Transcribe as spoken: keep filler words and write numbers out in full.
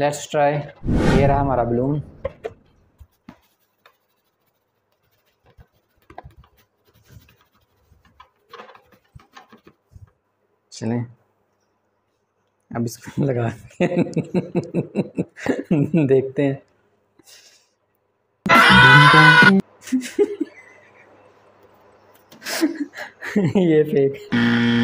Let's try. ये रहा हमारा बलून। चलें अब इसको लगा देखते हैं। ये फेक।